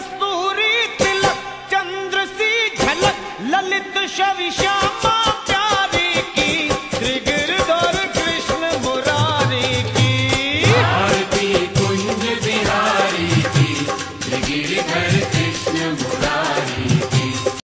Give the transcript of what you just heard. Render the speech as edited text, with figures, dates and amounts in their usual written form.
कस्तूरी तिलक चंद्र सी झलक ललित शवि श्यामा।